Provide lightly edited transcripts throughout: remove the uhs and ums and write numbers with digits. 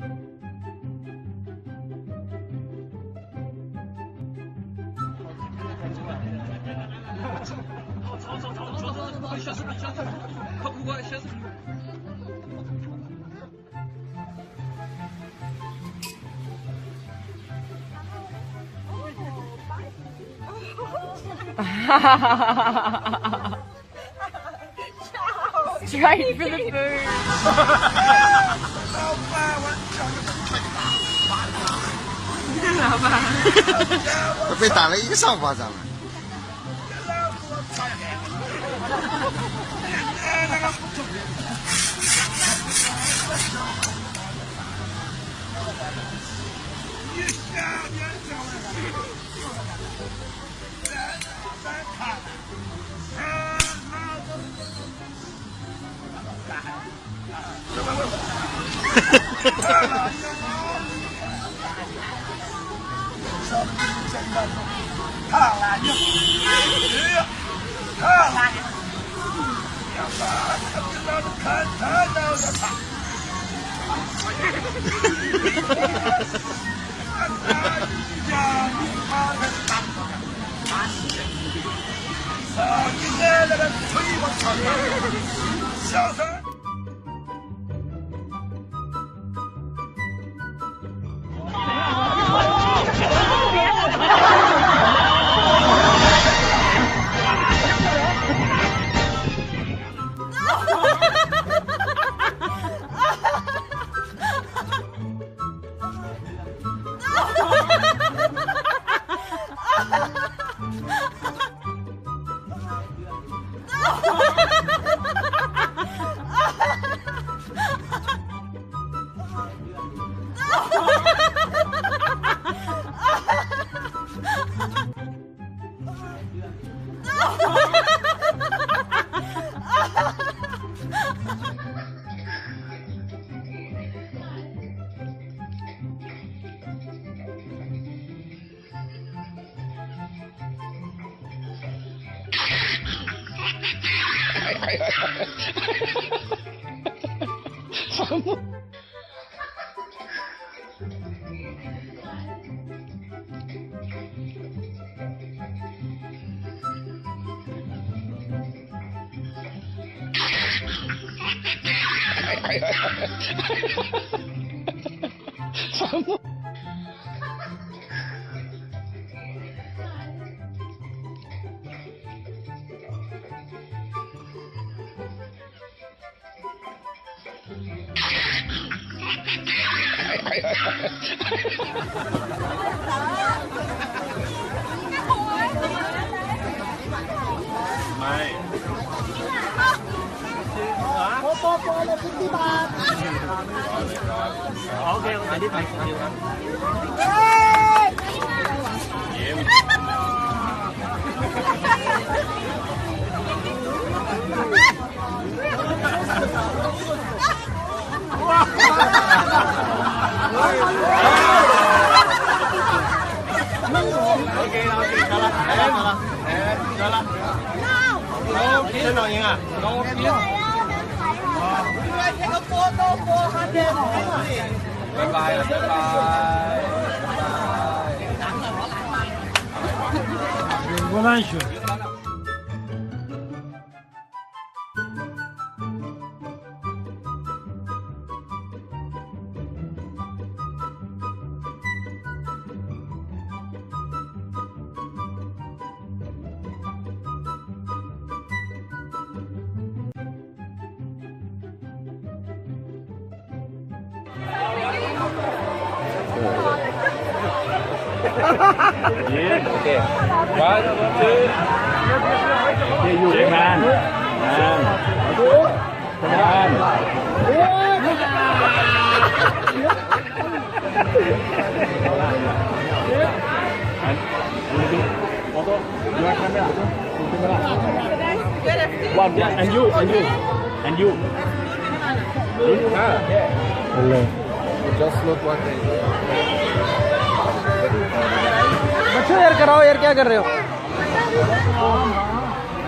Straight for the food.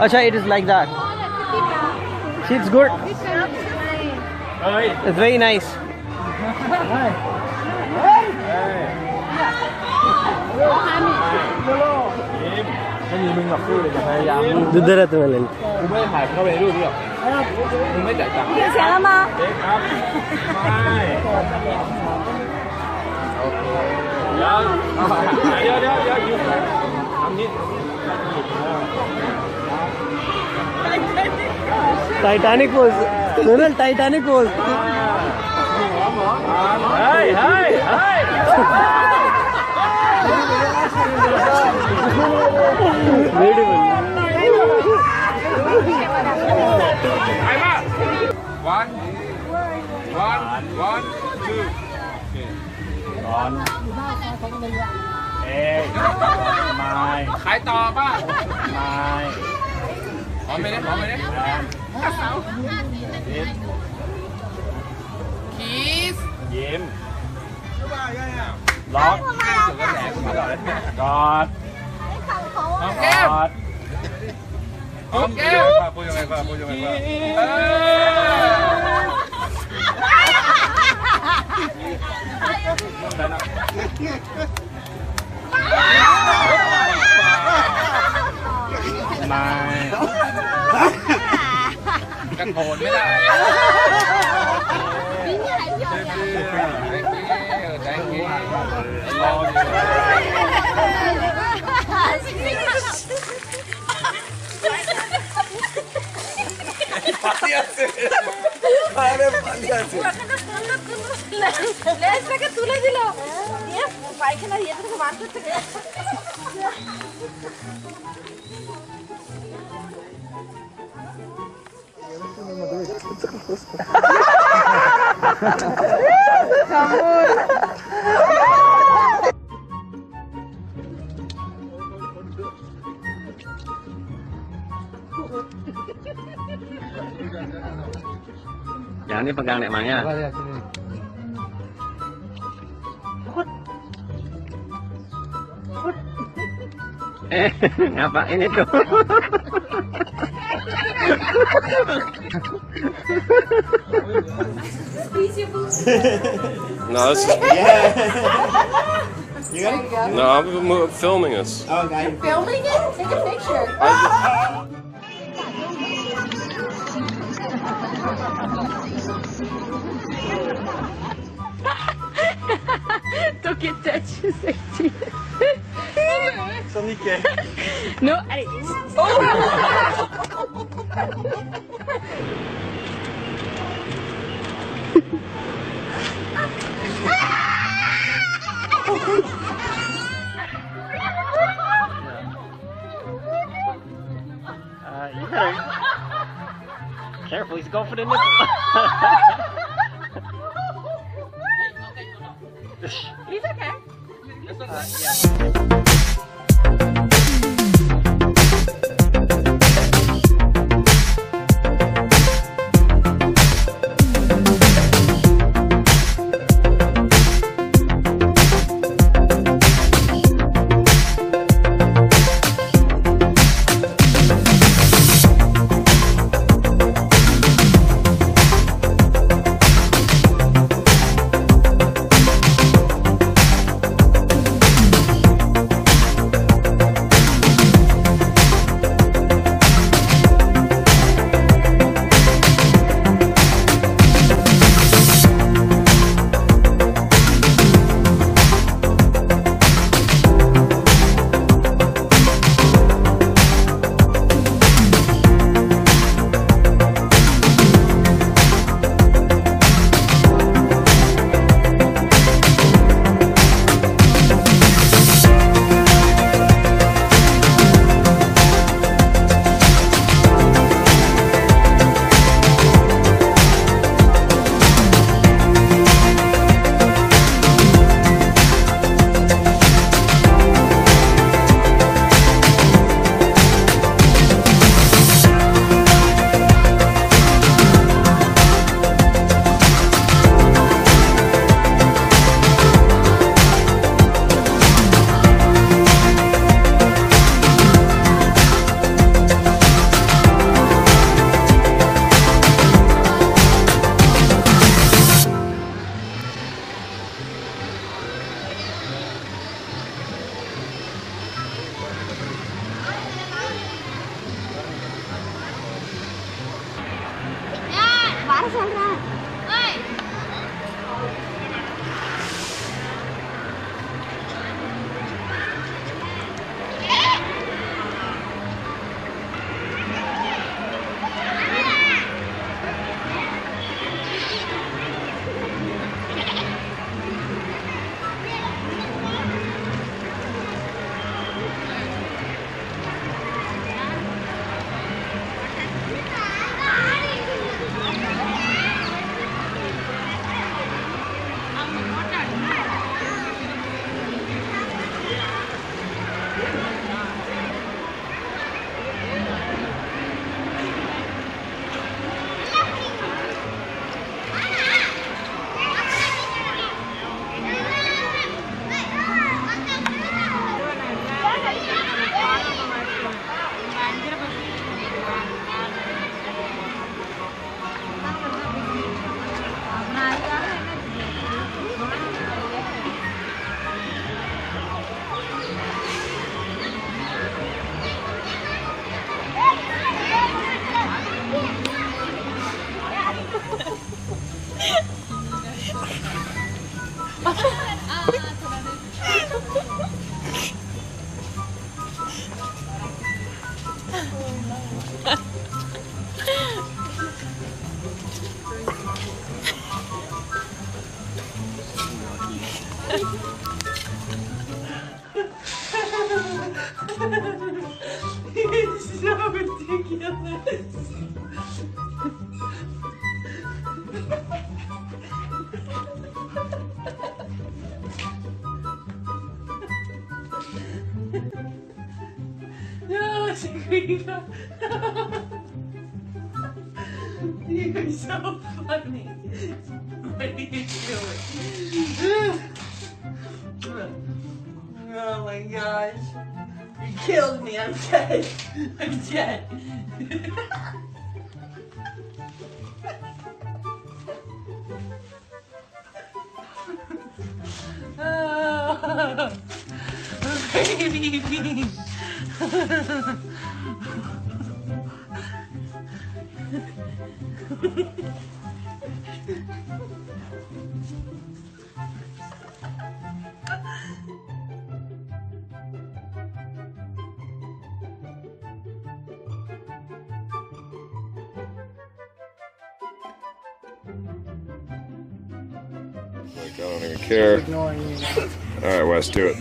Acha, it is like that. See, it's good. It's very nice. Titanic was Donald Titanic was Hey, hey, hey! Beautiful. One, two. Okay. Hey, my. Khai to ba. My. How many? Yim. Lock. God. Okay. Yang ini pegang Nek Mangnya. Ngapain itu? No, this is... Yeah. No, I'm filming us. Oh, okay. You're filming it? Take a picture. Don't get touched, safety. No, allez. You better... Careful, he's going for the nipple. He's okay. It's alright, yeah. This is so ridiculous. No, Sabrina. You're so funny. What are you doing? Oh my gosh. You killed me. I'm dead. I'm dead. Oh, baby. Like, I don't even care. Alright, Wes, do it.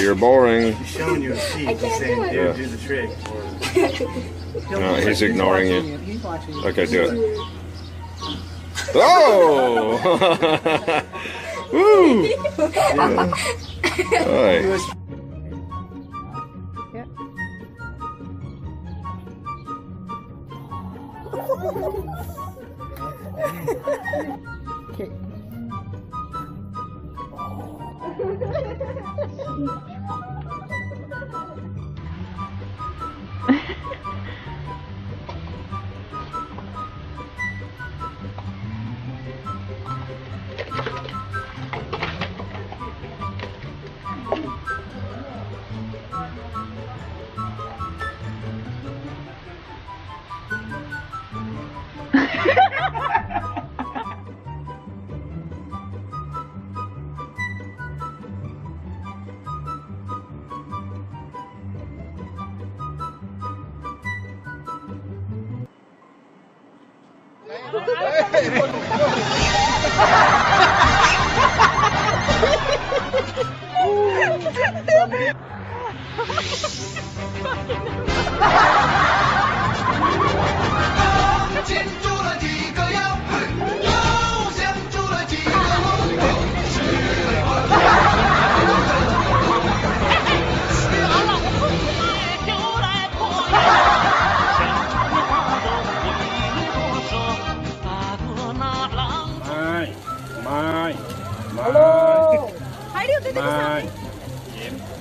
You're boring. He's showing you a sheet and saying, dude, do the trick. No, he's ignoring you. Okay, do it. Oh! Woo! Yeah. All right.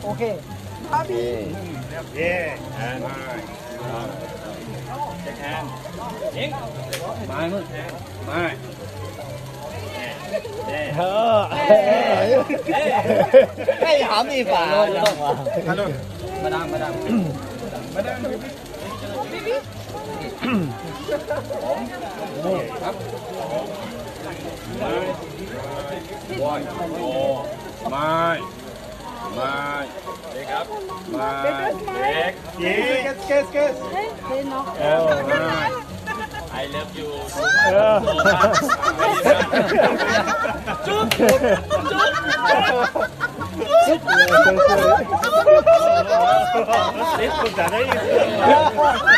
Okay. Okay. Happy. Yeah. And my. My leg up, my leg. Yes, yes, yes. I love you. Chup, chup, chup, chup.